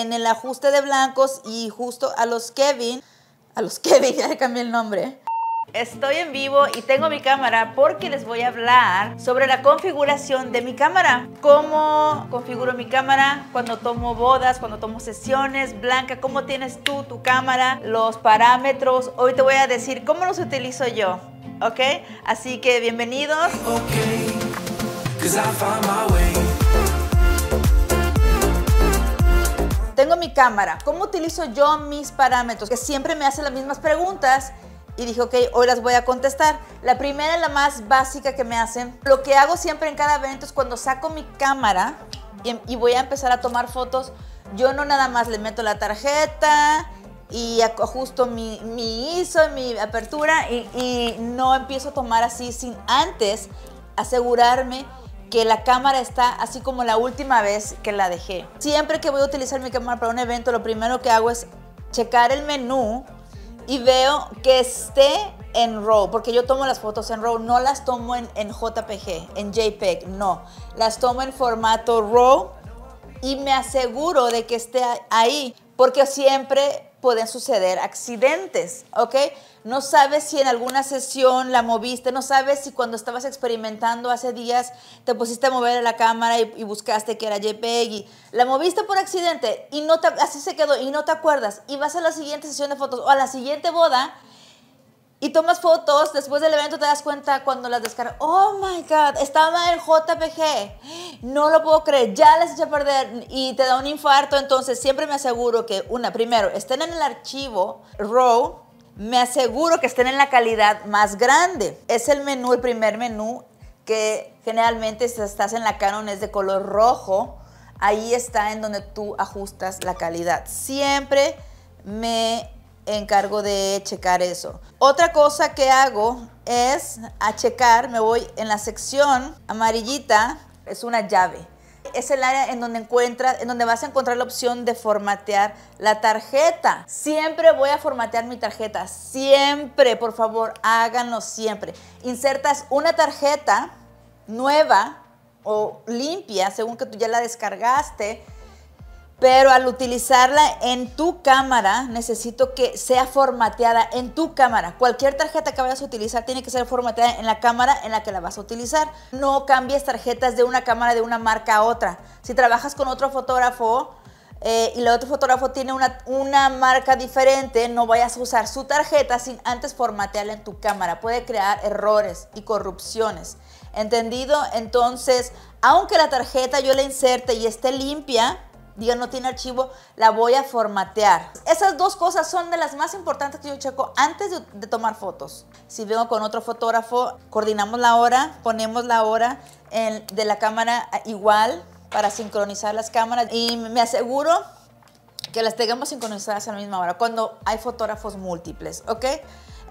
en el ajuste de blancos y justo a los Kelvin, ya le cambié el nombre. Estoy en vivo y tengo mi cámara porque les voy a hablar sobre la configuración de mi cámara. Cómo configuro mi cámara cuando tomo bodas, cuando tomo sesiones. Blanca, ¿cómo tienes tú tu cámara? Los parámetros. Hoy te voy a decir cómo los utilizo yo, ¿ok? Así que bienvenidos. Tengo mi cámara. ¿Cómo utilizo yo mis parámetros? Que siempre me hacen las mismas preguntas. Y dije, ok, hoy las voy a contestar. La primera es la más básica que me hacen. Lo que hago siempre en cada evento es cuando saco mi cámara y voy a empezar a tomar fotos, yo no nada más le meto la tarjeta y ajusto mi ISO, mi apertura y no empiezo a tomar así sin antes asegurarme que la cámara está así como la última vez que la dejé. Siempre que voy a utilizar mi cámara para un evento, lo primero que hago es checar el menú y veo que esté en RAW, porque yo tomo las fotos en RAW, no las tomo en JPG, en JPEG, no. Las tomo en formato RAW y me aseguro de que esté ahí, porque siempre pueden suceder accidentes, ¿ok? No sabes si en alguna sesión la moviste, no sabes si cuando estabas experimentando hace días te pusiste a mover la cámara y buscaste que era JPEG y la moviste por accidente y no te, así se quedó y no te acuerdas y vas a la siguiente sesión de fotos o a la siguiente boda y tomas fotos, después del evento te das cuenta cuando las descargas, oh my God, estaba en JPG, no lo puedo creer, ya las eché a perder y te da un infarto. Entonces siempre me aseguro que primero estén en el archivo RAW. Me aseguro que estén en la calidad más grande. Es el menú, el primer menú, que generalmente si estás en la Canon es de color rojo. Ahí está en donde tú ajustas la calidad. Siempre me encargo de checar eso. Otra cosa que hago es me voy en la sección amarillita, es una llave. Es el área en donde vas a encontrar la opción de formatear la tarjeta. Siempre voy a formatear mi tarjeta, siempre, por favor, háganlo siempre. Insertas una tarjeta nueva o limpia, según que tú ya la descargaste, pero al utilizarla en tu cámara, necesito que sea formateada en tu cámara. Cualquier tarjeta que vayas a utilizar tiene que ser formateada en la cámara en la que la vas a utilizar. No cambies tarjetas de una cámara de una marca a otra. Si trabajas con otro fotógrafo y el otro fotógrafo tiene una marca diferente, no vayas a usar su tarjeta sin antes formatearla en tu cámara. Puede crear errores y corrupciones. ¿Entendido? Entonces, aunque la tarjeta yo la inserte y esté limpia, diga no tiene archivo, la voy a formatear. Esas dos cosas son de las más importantes que yo checo antes de tomar fotos. Si vengo con otro fotógrafo, coordinamos la hora, ponemos la hora de la cámara igual para sincronizar las cámaras y me aseguro que las tengamos sincronizadas a la misma hora cuando hay fotógrafos múltiples, ¿ok?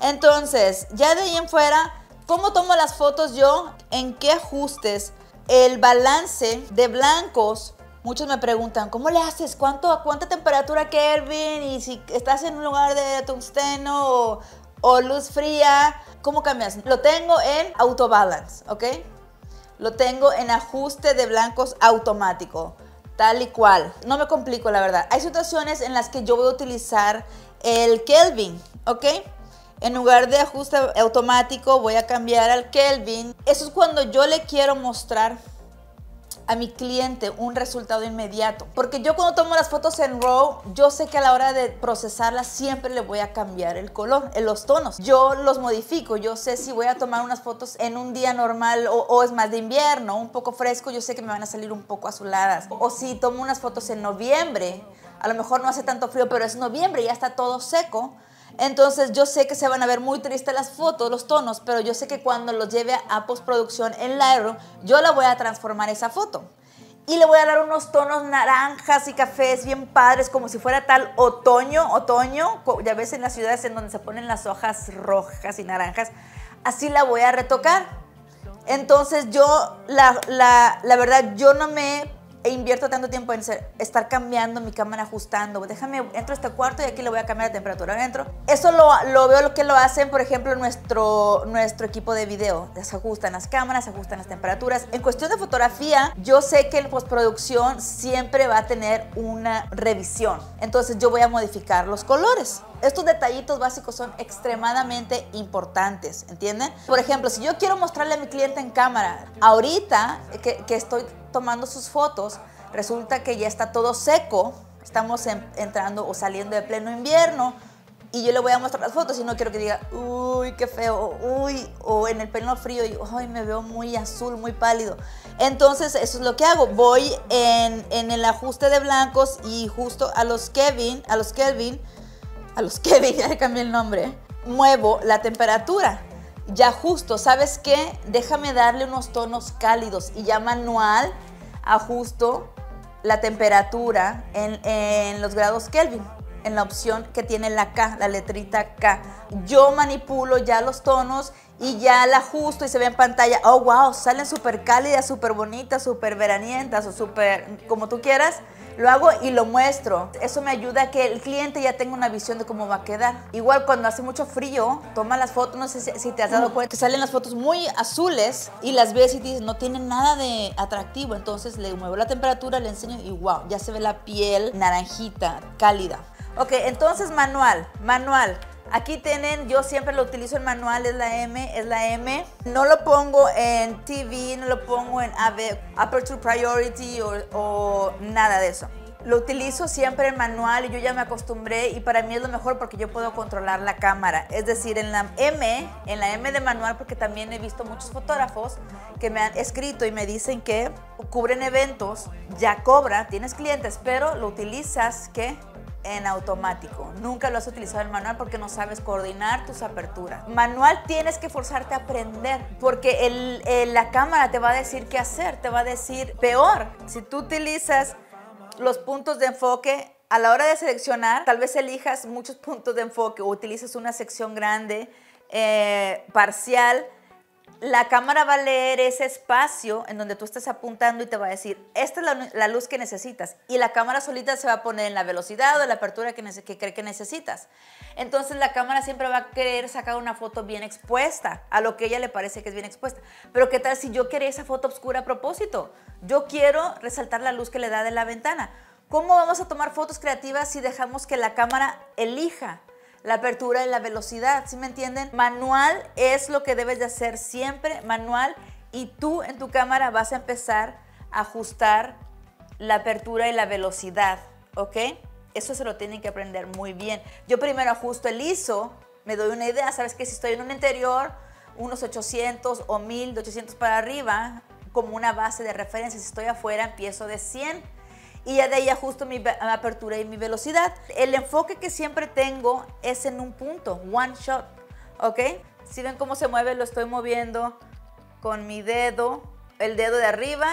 Entonces, ya de ahí en fuera, ¿cómo tomo las fotos yo? ¿En qué ajustes? El balance de blancos. Muchos me preguntan, ¿cómo le haces? ¿Cuánta temperatura, Kelvin? Y si estás en un lugar de tungsteno o luz fría, ¿cómo cambias? Lo tengo en auto balance, ¿ok? Lo tengo en ajuste de blancos automático, tal y cual. No me complico, la verdad. Hay situaciones en las que yo voy a utilizar el Kelvin, ¿ok? En lugar de ajuste automático voy a cambiar al Kelvin. Eso es cuando yo le quiero mostrar a mi cliente un resultado inmediato, porque yo cuando tomo las fotos en RAW, yo sé que a la hora de procesarlas siempre le voy a cambiar el color, los tonos, yo los modifico, yo sé si voy a tomar unas fotos en un día normal o es más de invierno, un poco fresco, yo sé que me van a salir un poco azuladas, o si tomo unas fotos en noviembre, a lo mejor no hace tanto frío, pero es noviembre y ya está todo seco, entonces yo sé que se van a ver muy tristes las fotos, los tonos, pero yo sé que cuando los lleve a postproducción en Lightroom, yo la voy a transformar esa foto. Y le voy a dar unos tonos naranjas y cafés bien padres, como si fuera tal otoño, ya ves en las ciudades en donde se ponen las hojas rojas y naranjas, así la voy a retocar. Entonces yo, la verdad, yo no me e invierto tanto tiempo en estar cambiando mi cámara, ajustando, déjame, entro a este cuarto y aquí le voy a cambiar la temperatura, ahora entro. Eso lo veo lo que lo hacen, por ejemplo, nuestro equipo de video. Se ajustan las cámaras, se ajustan las temperaturas. En cuestión de fotografía, yo sé que en postproducción siempre va a tener una revisión. Entonces yo voy a modificar los colores. Estos detallitos básicos son extremadamente importantes, ¿entienden? Por ejemplo, si yo quiero mostrarle a mi cliente en cámara, ahorita que estoy tomando sus fotos, resulta que ya está todo seco, estamos entrando o saliendo de pleno invierno, y yo le voy a mostrar las fotos y no quiero que diga, uy, qué feo, uy, o en el pleno frío, y ay, me veo muy azul, muy pálido. Entonces, eso es lo que hago. Voy en el ajuste de blancos y justo a los Kelvin, ya le cambié el nombre, muevo la temperatura. Ya justo, ¿sabes qué? Déjame darle unos tonos cálidos y ya manual ajusto la temperatura en los grados Kelvin, en la opción que tiene la K, la letrita K. Yo manipulo ya los tonos y ya la ajusto y se ve en pantalla, oh wow, salen súper cálidas, súper bonitas, súper veranientas o súper como tú quieras. Lo hago y lo muestro. Eso me ayuda a que el cliente ya tenga una visión de cómo va a quedar. Igual cuando hace mucho frío, toma las fotos, no sé si te has dado cuenta, que salen las fotos muy azules y las ves y dices, no tienen nada de atractivo. Entonces le muevo la temperatura, le enseño y wow, ya se ve la piel naranjita, cálida. Ok, entonces manual. Aquí tienen, yo siempre lo utilizo en manual, es la M. No lo pongo en TV, no lo pongo en Aperture Priority o nada de eso. Lo utilizo siempre en manual y yo ya me acostumbré y para mí es lo mejor porque yo puedo controlar la cámara. Es decir, en la M de manual, porque también he visto muchos fotógrafos que me han escrito y me dicen que cubren eventos, ya cobra, tienes clientes, pero lo utilizas que en automático, nunca lo has utilizado en manual porque no sabes coordinar tus aperturas. Manual tienes que forzarte a aprender porque la cámara te va a decir qué hacer, te va a decir peor. Si tú utilizas los puntos de enfoque, a la hora de seleccionar, tal vez elijas muchos puntos de enfoque o utilizas una sección grande, parcial. La cámara va a leer ese espacio en donde tú estás apuntando y te va a decir, esta es la luz que necesitas. Y la cámara solita se va a poner en la velocidad o en la apertura que cree que necesitas. Entonces la cámara siempre va a querer sacar una foto bien expuesta, a lo que a ella le parece que es bien expuesta. Pero ¿qué tal si yo quería esa foto oscura a propósito? Yo quiero resaltar la luz que le da de la ventana. ¿Cómo vamos a tomar fotos creativas si dejamos que la cámara elija la apertura y la velocidad? ¿Sí me entienden? Manual es lo que debes de hacer siempre, manual, y tú en tu cámara vas a empezar a ajustar la apertura y la velocidad, ¿ok? Eso se lo tienen que aprender muy bien. Yo primero ajusto el ISO, me doy una idea, ¿sabes qué? Si estoy en un interior, unos 800 o 1800 para arriba, como una base de referencia. Si estoy afuera, empiezo de 100. Y ya de ahí ajusto mi apertura y mi velocidad. El enfoque que siempre tengo es en un punto, one shot, ¿ok? Si ven cómo se mueve, lo estoy moviendo con mi dedo, el dedo de arriba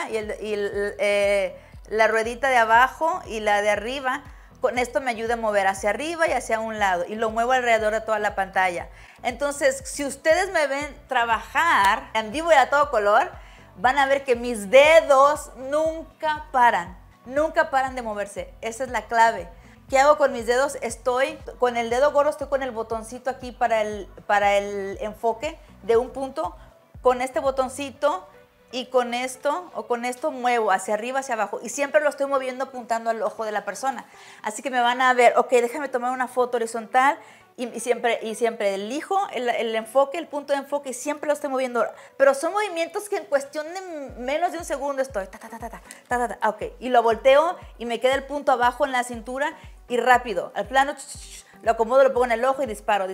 la ruedita de abajo y la de arriba. Con esto me ayuda a mover hacia arriba y hacia un lado y lo muevo alrededor de toda la pantalla. Entonces, si ustedes me ven trabajar en vivo y a todo color, van a ver que mis dedos nunca paran. Nunca paran de moverse, esa es la clave. ¿Qué hago con mis dedos? Estoy con el dedo gordo, estoy con el botoncito aquí para el enfoque de un punto. Con este botoncito y con esto o con esto muevo hacia arriba, hacia abajo. Y siempre lo estoy moviendo apuntando al ojo de la persona. Así que me van a ver, ok, déjame tomar una foto horizontal. Y siempre elijo el enfoque, el punto de enfoque, y siempre lo estoy moviendo. Pero son movimientos que en cuestión de menos de un segundo estoy. Ta, ta, ta, ta, ta, ta, ta, ok, y lo volteo y me queda el punto abajo en la cintura y rápido. Al plano, lo acomodo, lo pongo en el ojo y disparo.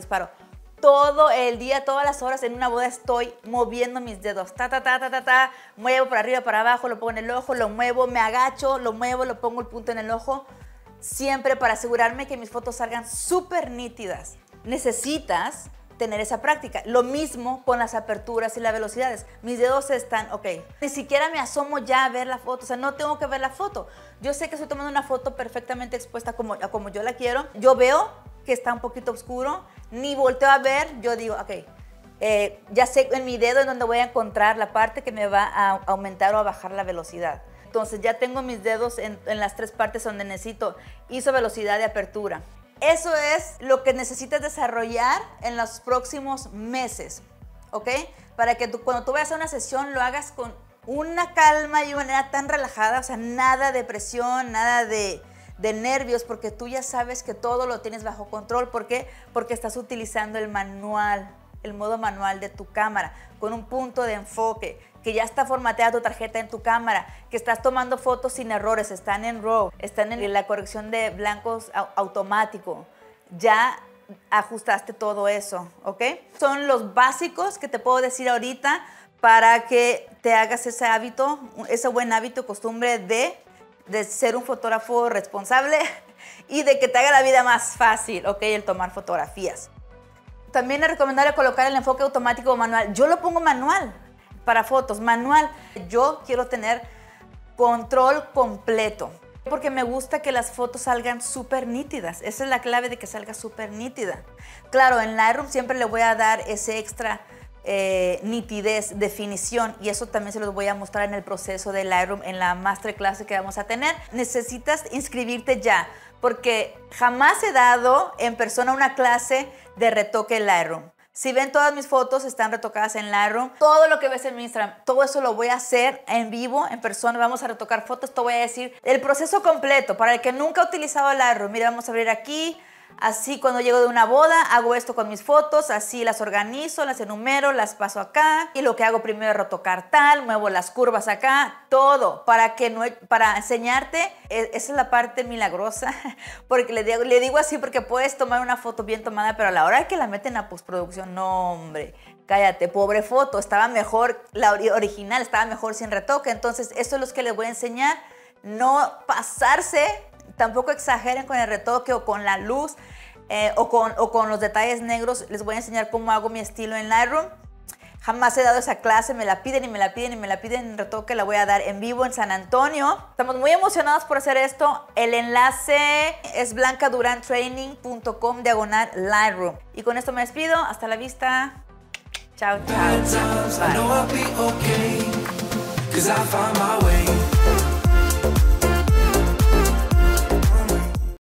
Todo el día, todas las horas en una boda estoy moviendo mis dedos. Ta, ta, ta, ta, ta, ta, muevo para arriba, para abajo, lo pongo en el ojo, lo muevo, me agacho, lo muevo, lo pongo el punto en el ojo. Siempre para asegurarme que mis fotos salgan súper nítidas. Necesitas tener esa práctica. Lo mismo con las aperturas y las velocidades. Mis dedos están, ok. Ni siquiera me asomo ya a ver la foto. O sea, no tengo que ver la foto. Yo sé que estoy tomando una foto perfectamente expuesta como yo la quiero. Yo veo que está un poquito oscuro. Ni volteo a ver. Yo digo, ok. Ya sé en mi dedo en donde voy a encontrar la parte que me va a aumentar o a bajar la velocidad. Entonces ya tengo mis dedos en las tres partes donde necesito ISO, velocidad de apertura. Eso es lo que necesitas desarrollar en los próximos meses, ¿ok? Para que cuando tú vayas a una sesión lo hagas con una calma y una manera tan relajada, o sea, nada de presión, nada de nervios, porque tú ya sabes que todo lo tienes bajo control. ¿Por qué? Porque estás utilizando el manual, el modo manual de tu cámara, con un punto de enfoque, que ya está formateada tu tarjeta en tu cámara, que estás tomando fotos sin errores, están en RAW, están en la corrección de blancos automático, ya ajustaste todo eso, ¿ok? Son los básicos que te puedo decir ahorita para que te hagas ese hábito, ese buen hábito, costumbre de ser un fotógrafo responsable y de que te haga la vida más fácil, ¿ok? El tomar fotografías. También es recomendable colocar el enfoque automático o manual. Yo lo pongo manual para fotos, manual. Yo quiero tener control completo porque me gusta que las fotos salgan súper nítidas. Esa es la clave, de que salga súper nítida. Claro, en Lightroom siempre le voy a dar ese extra nitidez, definición, y eso también se los voy a mostrar en el proceso de Lightroom, en la masterclass que vamos a tener. Necesitas inscribirte ya, porque jamás he dado en persona una clase de retoque en Lightroom. Si ven, todas mis fotos están retocadas en Lightroom. Todo lo que ves en mi Instagram, todo eso lo voy a hacer en vivo, en persona. Vamos a retocar fotos, te voy a decir el proceso completo para el que nunca ha utilizado Lightroom. Mira, vamos a abrir aquí. Así cuando llego de una boda, hago esto con mis fotos, así las organizo, las enumero, las paso acá. Y lo que hago primero es retocar tal, muevo las curvas acá, todo. Para enseñarte, esa es la parte milagrosa, porque le digo así porque puedes tomar una foto bien tomada, pero a la hora que la meten a postproducción, no hombre, cállate, pobre foto, estaba mejor, la original estaba mejor sin retoque. Entonces, esto es lo que les voy a enseñar, no pasarse. Tampoco exageren con el retoque o con la luz o con los detalles negros. Les voy a enseñar cómo hago mi estilo en Lightroom. Jamás he dado esa clase, me la piden en retoque. La voy a dar en vivo en San Antonio. Estamos muy emocionados por hacer esto. El enlace es blancadurantraining.com/Lightroom. Y con esto me despido. Hasta la vista. Chao, chao. Bye.